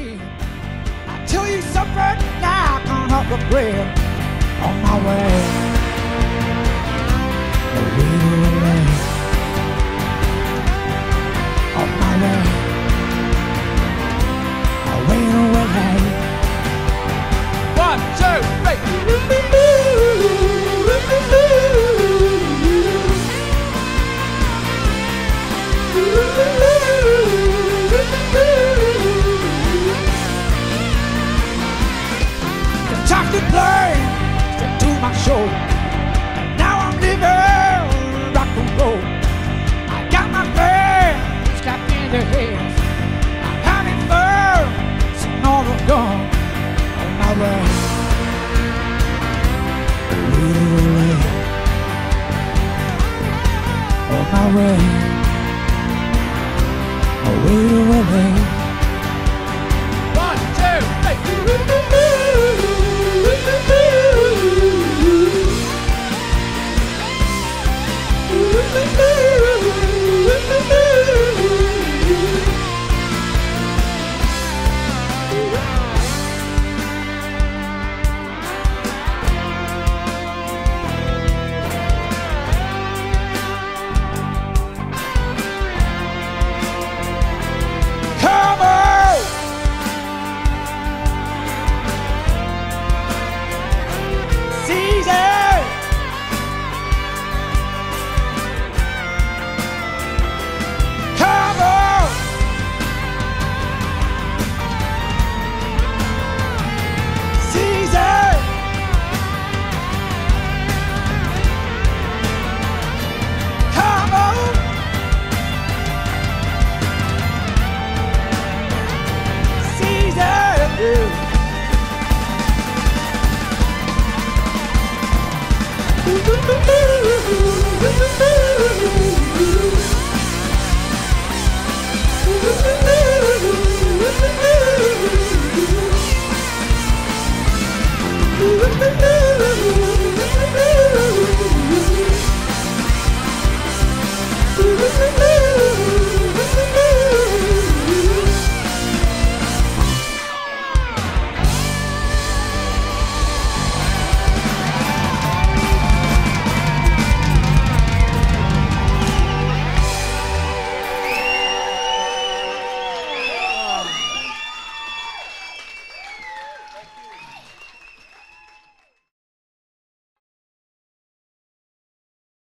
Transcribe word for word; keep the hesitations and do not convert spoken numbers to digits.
deal. I tell you something, I can't help but grill on my way.